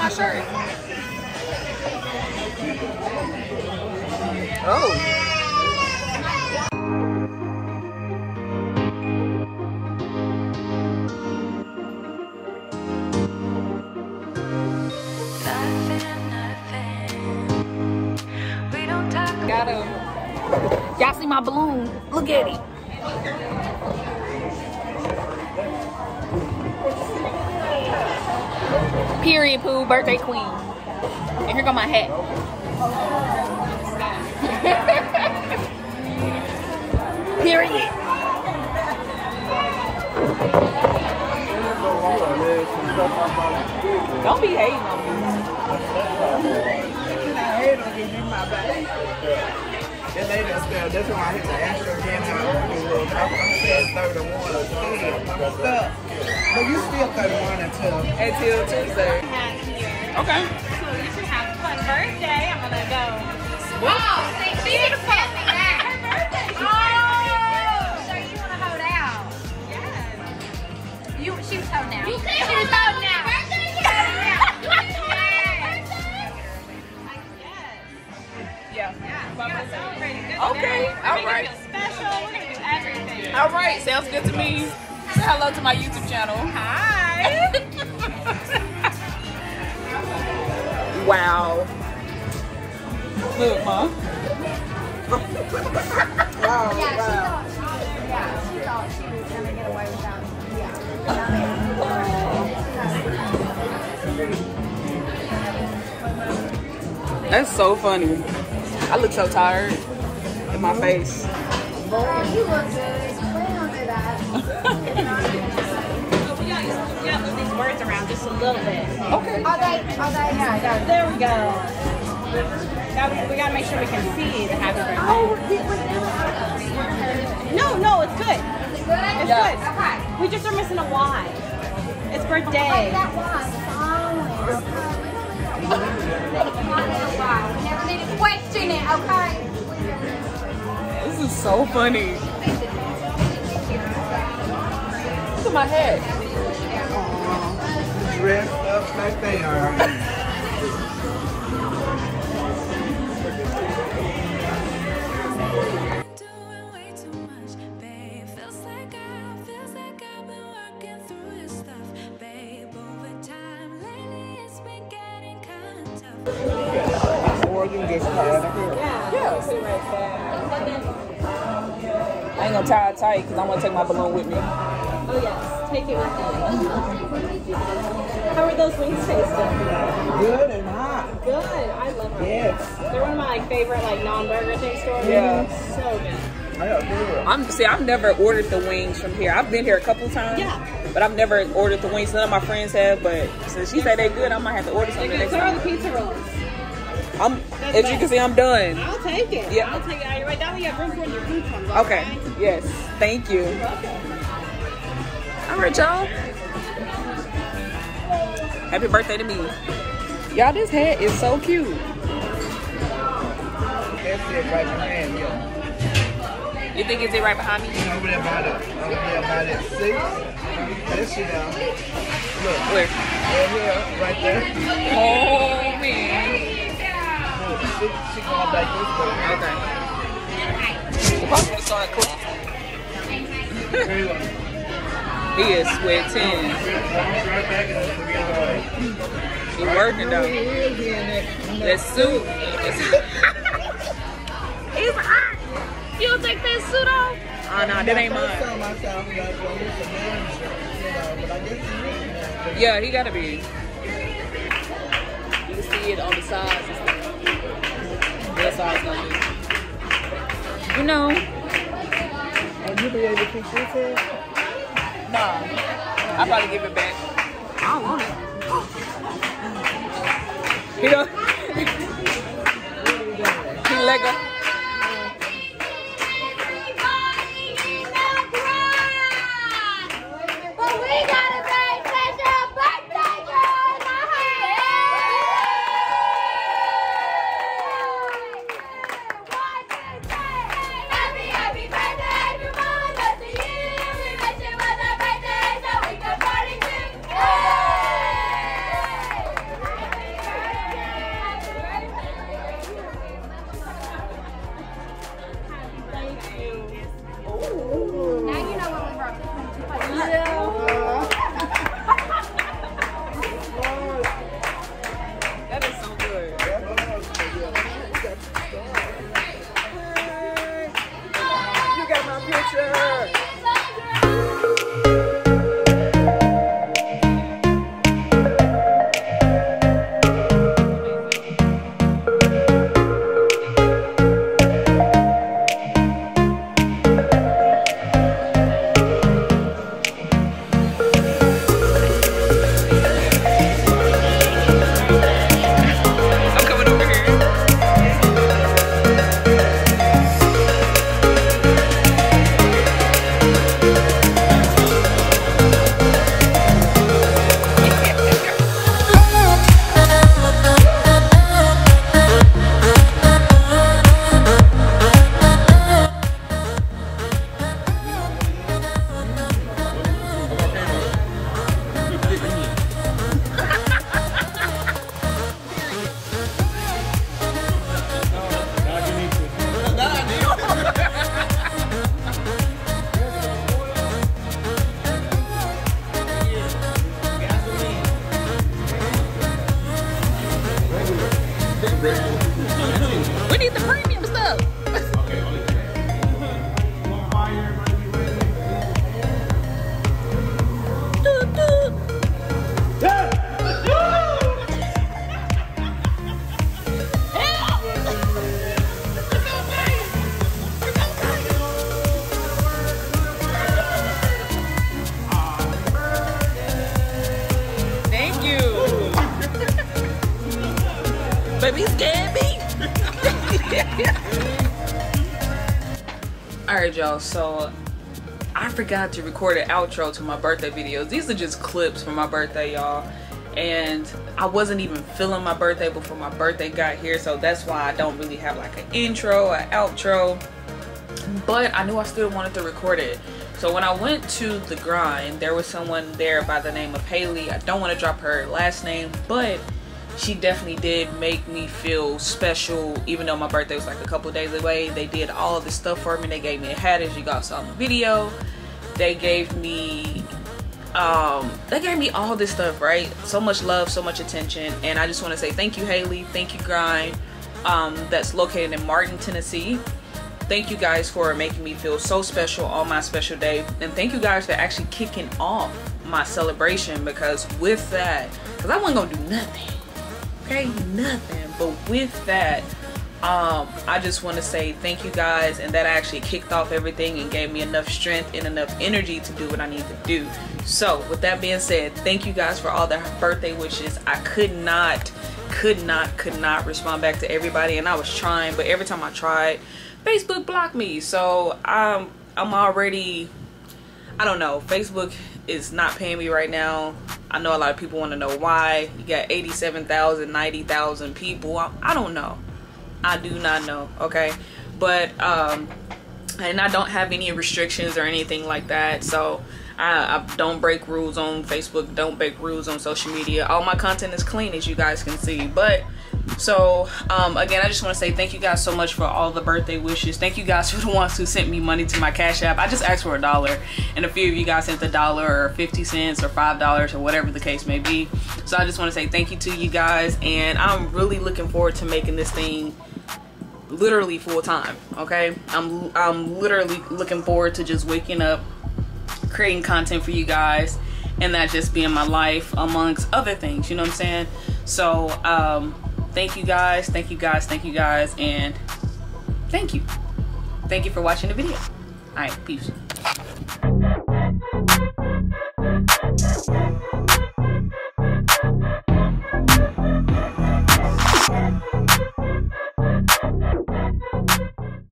my shirt. Oh. Y'all see my balloon? Look at it. Period, Pooh, birthday queen. And here go my hat. Period. Don't be hating on me. That lady upstairs, that's why I hit the Astro again. I'm still 31 or 30. I'm stuck. But you still 31 until Tuesday. Okay. So you should have a fun birthday. I'm going to go. Wow, she didn't pass me back. Her birthday. Oh. So you want to hold out? Yes. She was holding out. You said she was holding out. Okay, alright. Alright, sounds good to me. Say hello to my YouTube channel. Hi. Wow. Look, Mom. Wow. Yeah, she thought she was going to get away without me. Yeah. That's so funny. I look so tired. In my face. Well, you look good. Don't do that. We gotta move these words around just a little bit. Okay. All day. Yeah, there we go. We gotta make sure we can see the happy birthday. Oh, no, it's good. Is it good? It's good. Okay. We just are missing a Y. It's birthday. That Y. We never need to question it. Okay. This is so funny. Look at my head. Dressed up like they are. Doing way too much, babe. Feels like I've been working through his stuff, babe. Over time, lately it's been getting kind of tough. Or you can get some out of here. Yeah, see right there. I ain't gonna tie it tight because I'm gonna take my balloon with me. Oh yes, take it with you. How are those wings tasting? Good and hot. Good, I love them. Yes. They're one of my favorite non-burger thing stores. Yeah. So good. I got favorite. I've never ordered the wings from here. I've been here a couple times. Yeah. But I've never ordered the wings. None of my friends have. But since she said they're good, I might have to order something next time. Put on the pizza rolls. As you can see, I'm done. I'll take it. Yeah. I'll take it. Right, that way you have room for your food comes. Okay. Right? Yes. Thank you. You're welcome. All right, y'all. Happy birthday to me. Y'all, this hat is so cute. That's it right behind you. You think it's it right behind me? Over there by that six. This shit down. Look. Where? Right there. Oh, man. She going back this way. Okay. The pocket is on close. He is sweating. He's working though. That suit. It's hot. You don't take that suit off? Oh no, that ain't mine. Yeah, he gotta be. You can see it on the sides and stuff. That's all it's gonna be. You know. And you be able to keep this head? No. I'll probably give it back. I don't want it. You know? He let go. You scared me? Alright y'all, so I forgot to record an outro to my birthday videos. These are just clips from my birthday, y'all. And I wasn't even feeling my birthday before my birthday got here, so that's why I don't really have like an intro or outro. But I knew I still wanted to record it. So when I went to The Grind, there was someone there by the name of Hailey. I don't want to drop her last name, but she definitely did make me feel special, even though my birthday was like a couple days away. They did all of this stuff for me. They gave me a hat, as you guys saw in the video. They gave me all this stuff, right? So much love, so much attention, and I just want to say thank you, Hailey. Thank you, Grind. That's located in Martin, Tennessee. Thank you guys for making me feel so special on my special day, and thank you guys for actually kicking off my celebration, because with that, because I wasn't gonna do nothing, okay, nothing, but with that, I just want to say thank you guys, and that actually kicked off everything and gave me enough strength and enough energy to do what I need to do. So with that being said, thank you guys for all the birthday wishes. I could not respond back to everybody, and I was trying, but every time I tried, Facebook blocked me. So I'm already, I don't know, Facebook is not paying me right now. I know a lot of people want to know why. You got 87,000, 90,000 people. I don't know. I do not know, okay? But and I don't have any restrictions or anything like that. So I don't break rules on Facebook, don't break rules on social media. All my content is clean, as you guys can see. But so again, I just want to say thank you guys so much for all the birthday wishes. Thank you guys for the ones who sent me money to my Cash App. I just asked for $1, and a few of you guys sent $1 or 50 cents or $5 or whatever the case may be. So I just want to say thank you to you guys, and I'm really looking forward to making this thing literally full time, okay? I'm literally looking forward to just waking up, creating content for you guys, and that just being my life, amongst other things, you know what I'm saying? So thank you guys, thank you guys, thank you guys, and thank you for watching the video. All right, peace.